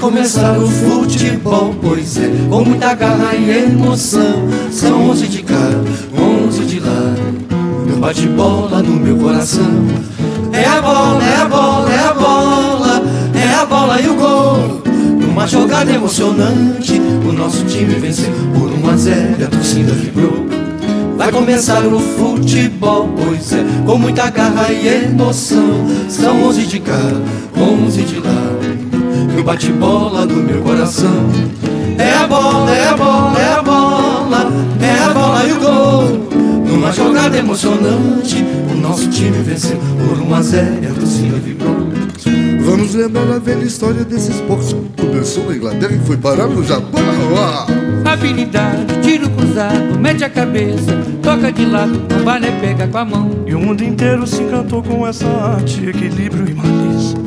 Vai começar o futebol, pois é, com muita garra e emoção. São 11 de cá, 11 de lá, meu bate-bola no meu coração. É a bola, é a bola, é a bola, é a bola e o gol. Numa jogada emocionante, o nosso time venceu por 1-0, a torcida vibrou. Vai começar o futebol, pois é, com muita garra e emoção. São 11 de cá, 11 de lá, meu bate-bola do meu coração. É a bola, é a bola, é a bola, é a bola e o gol. Numa jogada emocionante, o nosso time venceu por 1-0 e a torcida vibrou. Vamos lembrar a velha história desse esporte que começou na Inglaterra e foi parar no Japão. Habilidade, tiro cruzado, mete a cabeça, toca de lado, não vale, pega com a mão. E o mundo inteiro se encantou com essa arte, equilíbrio e malícia.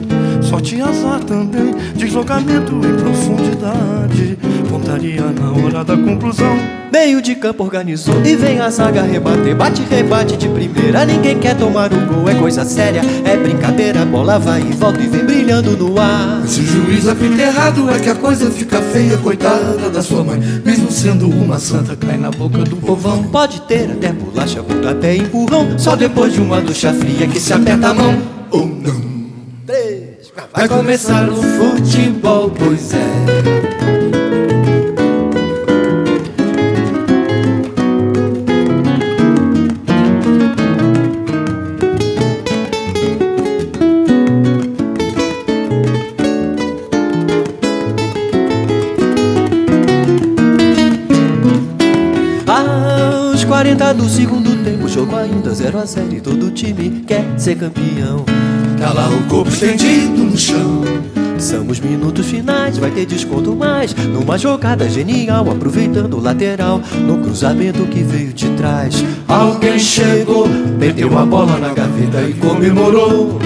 Sorte e azar também, deslocamento em profundidade, pontaria na hora da conclusão. Meio de campo organizou e vem a zaga rebater, bate, rebate de primeira, ninguém quer tomar um gol, é coisa séria, é brincadeira, a bola vai e volta e vem brilhando no ar. Se o juiz apita errado é que a coisa fica feia, coitada da sua mãe, mesmo sendo uma santa, cai na boca do povão. Pode ter até bolacha, bota até empurrão, só depois de uma ducha fria que se aperta a mão, ou não. Vai começar o futebol, pois é. Aos 40 do segundo tempo, o jogo ainda 0-0 e todo time quer ser campeão. Tá lá o corpo estendido no chão. São os minutos finais, vai ter desconto mais. Numa jogada genial, aproveitando o lateral, no cruzamento que veio de trás, alguém chegou, meteu a bola na gaveta e comemorou.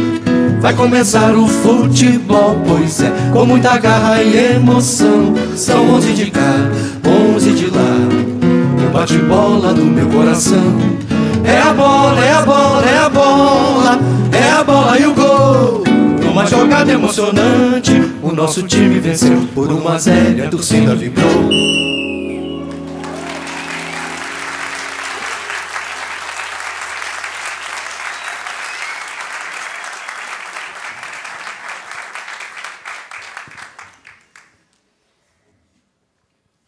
Vai começar o futebol, pois é, com muita garra e emoção. São 11 de cá, 11 de lá, meu bate-bola do meu coração. É a bola, é a bola, é a bola, é a bola e o gol. Numa jogada emocionante, o nosso time venceu por 1-0 e a torcida vibrou.